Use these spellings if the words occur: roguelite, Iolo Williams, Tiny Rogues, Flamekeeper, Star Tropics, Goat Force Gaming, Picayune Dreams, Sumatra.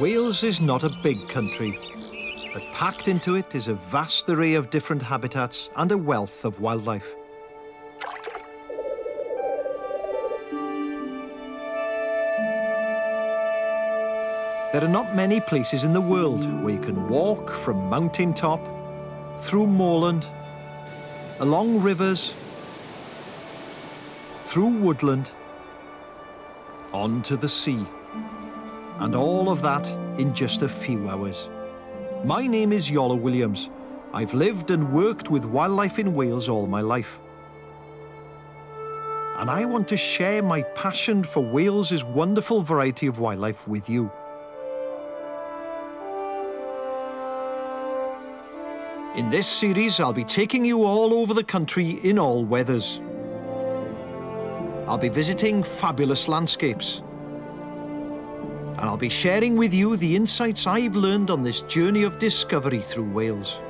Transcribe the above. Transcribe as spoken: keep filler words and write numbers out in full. Wales is not a big country, but packed into it is a vast array of different habitats and a wealth of wildlife. There are not many places in the world where you can walk from mountain top, through moorland, along rivers, through woodland, onto the sea. And all of that in just a few hours. My name is Iolo Williams. I've lived and worked with wildlife in Wales all my life. And I want to share my passion for Wales's wonderful variety of wildlife with you. In this series, I'll be taking you all over the country in all weathers. I'll be visiting fabulous landscapes. And I'll be sharing with you the insights I've learned on this journey of discovery through Wales.